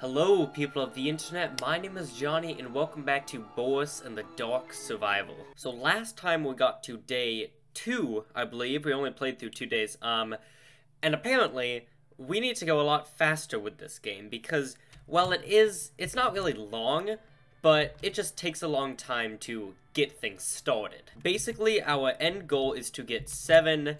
Hello people of the internet, my name is Johnny and welcome back to Bendy and the Dark Revival. So last time we got to day 2, I believe. We only played through 2 days. And apparently we need to go a lot faster with this game because, well, it's not really long, but it just takes a long time to get things started. Basically, our end goal is to get 7,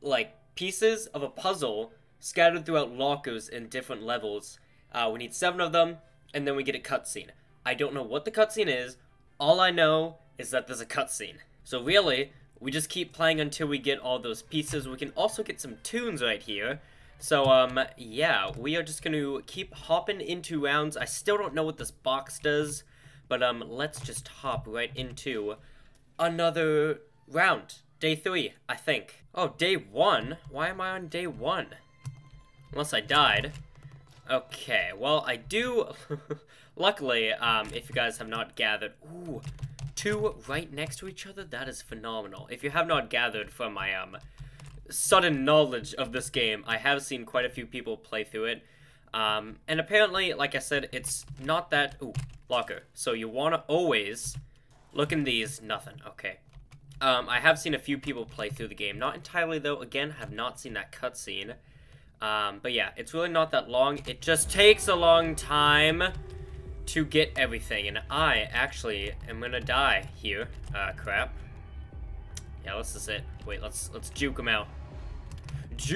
like, pieces of a puzzle scattered throughout lockers in different levels. We need 7 of them, and then we get a cutscene. I don't know what the cutscene is. All I know is that there's a cutscene. So really, we just keep playing until we get all those pieces. We can also get some tunes right here. So, yeah, we are just going to keep hopping into rounds. I still don't know what this box does, but, let's just hop right into another round. Day 3, I think. Oh, day 1? Why am I on day 1? Unless I died. Okay, well, I do, luckily, if you guys have not gathered, ooh, 2 right next to each other, that is phenomenal. If you have not gathered from my, sudden knowledge of this game, I have seen quite a few people play through it, and apparently, like I said, it's not that, ooh, locker, so you want to always look in these, nothing, okay. I have seen a few people play through the game, not entirely, though, again, have not seen that cutscene. But yeah, it's really not that long. It just takes a long time to get everything. And I actually am gonna die here. Crap. Yeah, this is it. Wait, let's juke him out.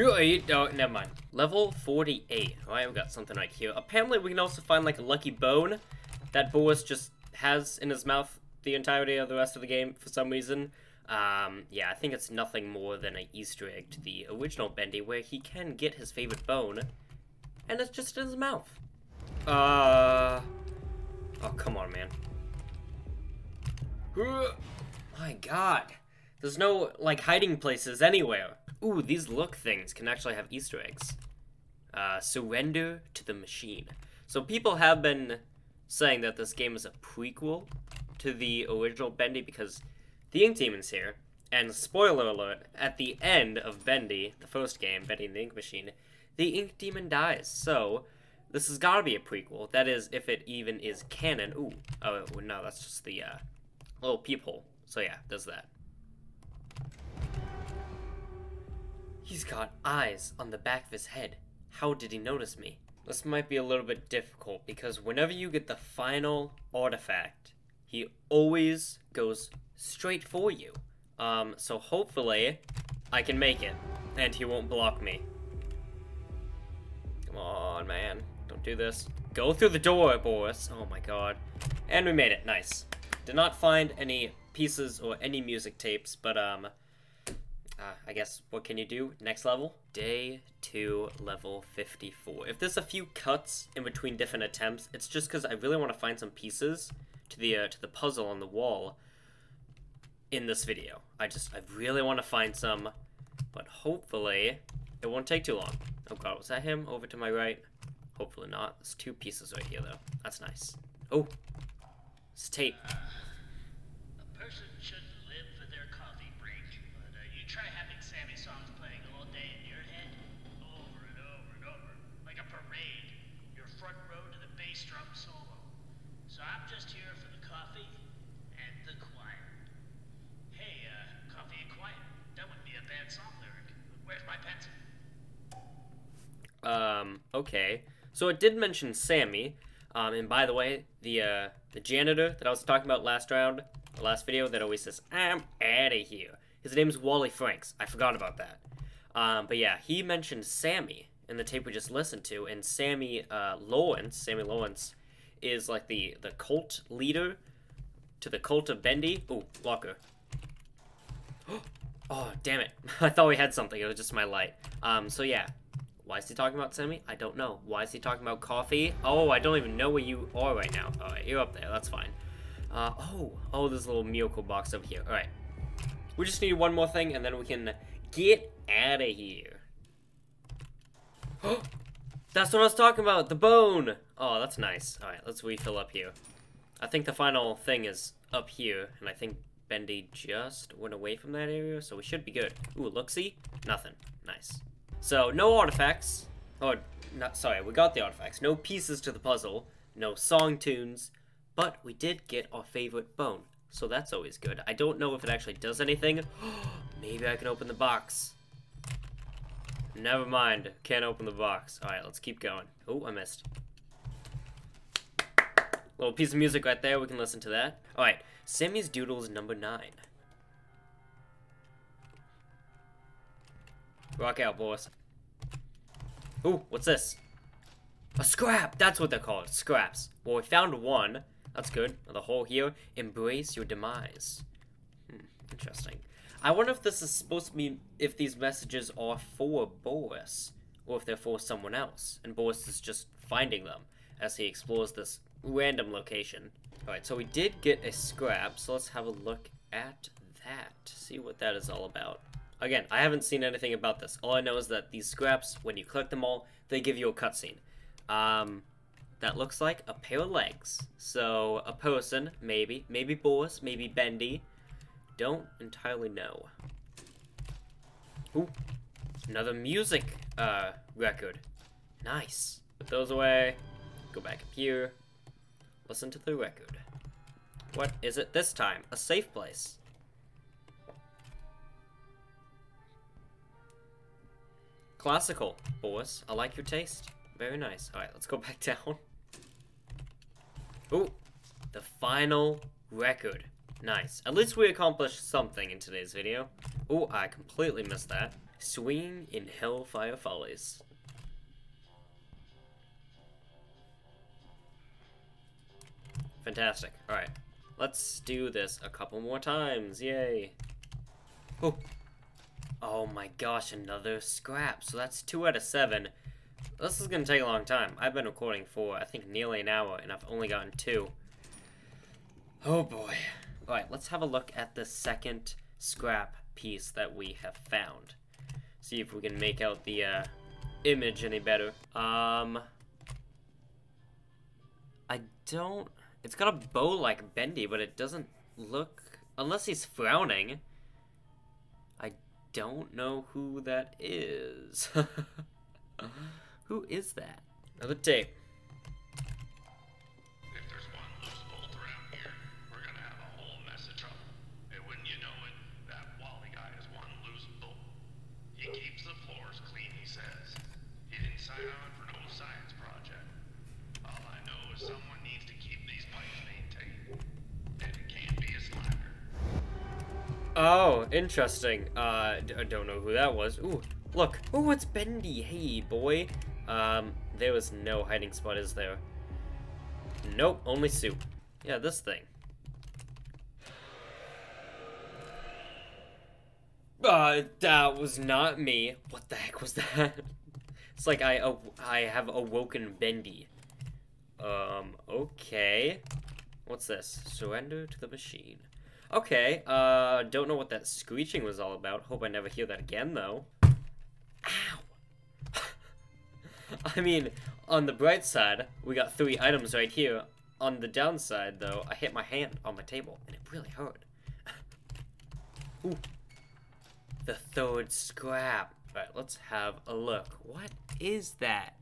Oh, never mind. Level 48. Alright, we got something right here. Apparently, we can also find, like, a lucky bone that Boris just has in his mouth the entirety of the rest of the game for some reason. Yeah, I think it's nothing more than an Easter egg to the original Bendy where he can get his favorite bone, and it's just in his mouth. Oh, come on, man. My god. There's no, like, hiding places anywhere. Ooh, these look things can actually have Easter eggs. Surrender to the machine. So people have been saying that this game is a prequel to the original Bendy because The Ink Demon's here, and spoiler alert, at the end of Bendy, the first game, Bendy and the Ink Machine, the Ink Demon dies, so this has gotta be a prequel. That is, if it even is canon. Ooh, oh no, that's just the little peephole, so yeah, does that. He's got eyes on the back of his head. How did he notice me? This might be a little bit difficult, because whenever you get the final artifact, he always goes straight for you. So hopefully I can make it and he won't block me. Come on, man. Don't do this. Go through the door, Boris. Oh my god. And we made it. Nice. Did not find any pieces or any music tapes, but I guess what can you do? Next level? Day 2, level 54. If there's a few cuts in between different attempts, it's just because I really want to find some pieces to the puzzle on the wall in this video. I really want to find some, but hopefully it won't take too long. Oh god, was that him over to my right? Hopefully not. There's 2 pieces right here though. That's nice. Oh, it's tape. A person shouldn't live for their coffee break, but you try having Sammy songs playing all day in your head, over and over and over, like a parade, your front row to the bass drum solo. So I'm just here for the coffee and the quiet. Hey, coffee and quiet. That wouldn't be a bad song lyric. Where's my pencil? Okay. So it did mention Sammy. And by the way, the janitor that I was talking about last video, that always says, I'm outta here. His name's Wally Franks. I forgot about that. But yeah, he mentioned Sammy in the tape we just listened to, and Sammy Lawrence is like the cult leader to the cult of Bendy. Ooh, locker. Oh, damn it. I thought we had something. It was just my light. So yeah. Why is he talking about Sammy? I don't know. Why is he talking about coffee? Oh, I don't even know where you are right now. Alright, you're up there. That's fine. Oh, there's a little miracle box over here. Alright. We just need one more thing and then we can get out of here. Oh! That's what I was talking about! The bone! Oh, that's nice. Alright, let's refill up here. I think the final thing is up here, and I think Bendy just went away from that area, so we should be good. Ooh, look-see? Nothing. Nice. So, no artifacts. Or, Not sorry, we got the artifacts. No pieces to the puzzle, no song tunes, but we did get our favorite bone, so that's always good. I don't know if it actually does anything. Maybe I can open the box. Never mind, can't open the box. Alright, let's keep going. Oh, I missed. Little piece of music right there, we can listen to that. Alright, Sammy's Doodles number 9. Rock out, boys. Ooh, what's this? A scrap! That's what they're called, scraps. Well, we found one. That's good. The hole here, embrace your demise. Interesting. I wonder if this is supposed to be, if these messages are for Boris, or if they're for someone else, and Boris is just finding them as he explores this random location. Alright, so we did get a scrap, so let's have a look at that, see what that is all about. Again, I haven't seen anything about this. All I know is that these scraps, when you collect them all, they give you a cutscene. That looks like a pair of legs. So, a person, maybe. Maybe Boris, maybe Bendy. Don't entirely know. Ooh, another music record. Nice. Put those away. Go back up here. Listen to the record. What is it this time? A safe place. Classical, Boris. I like your taste. Very nice. Alright, let's go back down. Ooh, the final record. Nice. At least we accomplished something in today's video. Ooh, I completely missed that. Swing in Hellfire Follies. Fantastic. Alright, let's do this a couple more times. Yay. Ooh. Oh my gosh, another scrap. So that's 2 out of 7. This is going to take a long time. I've been recording for, I think, nearly an hour, and I've only gotten 2. Oh boy. Alright, let's have a look at the second scrap piece that we have found. See if we can make out the image any better. I don't... It's got a bow like Bendy, but it doesn't look... Unless he's frowning. I don't know who that is. Who is that? Another tape. If there's one loose bolt around here, we're gonna have a whole mess of trouble. And wouldn't you know it, that Wally guy is one loose bolt. He keeps the floors clean, he says. He didn't sign on for no science project. All I know is someone needs to keep these pipes maintained. And it can't be a slacker. Oh, interesting. I don't know who that was. Ooh. Look, oh, it's Bendy, hey, boy. There was no hiding spot, is there? Nope, only soup. Yeah, this thing. That was not me. What the heck was that? It's like I have awoken Bendy. Okay. What's this? Surrender to the machine. Okay, don't know what that screeching was all about. Hope I never hear that again, though. Ow! I mean, on the bright side, we got 3 items right here. On the downside, though, I hit my hand on my table, and it really hurt. Ooh. The 3rd scrap. Alright, let's have a look. What is that?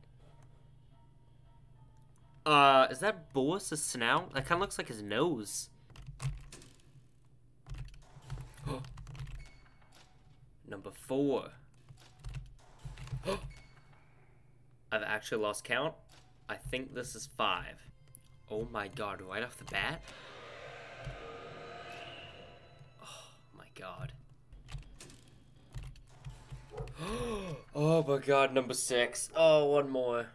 Is that Boris's snout? That kind of looks like his nose. Number 4. I've actually lost count. I think this is 5. Oh my god, right off the bat? Oh my god. Oh my god, number 6. Oh, one more.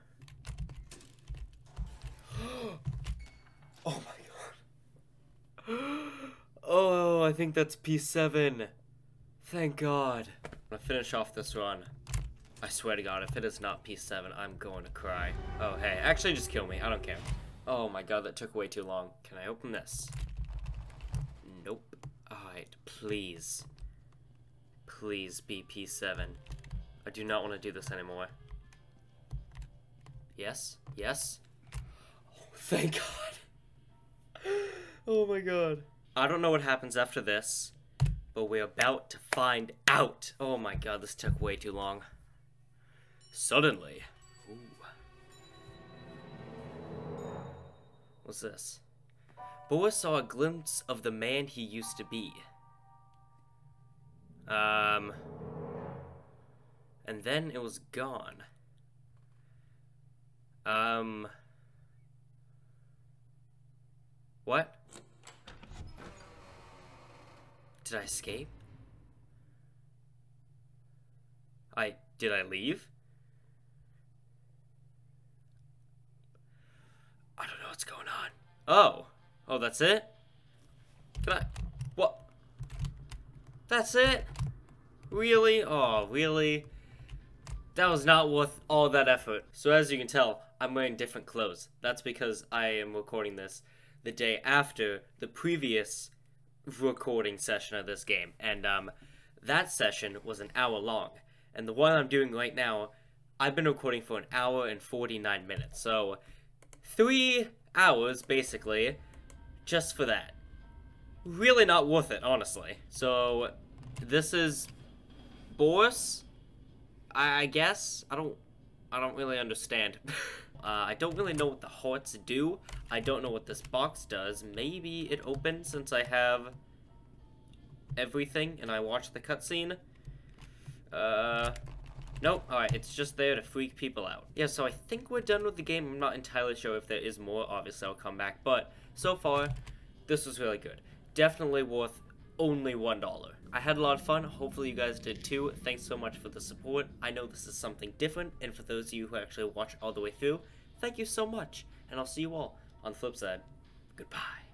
Oh my god. Oh, I think that's P7. Thank god. I'm gonna finish off this run. I swear to god, if it is not P7, I'm going to cry. Oh, hey, actually just kill me. I don't care. Oh my god, that took way too long. Can I open this? Nope. Alright, please. Please be P7. I do not want to do this anymore. Yes? Yes? Oh, thank god. Oh my god. I don't know what happens after this, but we're about to find out. Oh my god, this took way too long. Suddenly. Ooh. was this. Boas saw a glimpse of the man he used to be. And then it was gone. What? Did I escape? Did I leave? I don't know what's going on. Oh. Oh, that's it? Can I? What? That's it? Really? Oh, really? That was not worth all that effort. So as you can tell, I'm wearing different clothes. That's because I am recording this the day after the previous recording session of this game. And that session was an hour long. And the one I'm doing right now, I've been recording for an hour and 49 minutes. So 3 hours, basically, just for that. Really not worth it, honestly. So this is Boris, I guess. I don't really understand. I don't really know what the hearts do. I don't know what this box does. Maybe it opens since I have everything and I watched the cutscene. Nope. Alright, it's just there to freak people out. Yeah, so I think we're done with the game. I'm not entirely sure if there is more. Obviously, I'll come back. But so far, this was really good. Definitely worth only $1. I had a lot of fun. Hopefully, you guys did too. Thanks so much for the support. I know this is something different. And for those of you who actually watch all the way through, thank you so much. And I'll see you all on the flip side. Goodbye.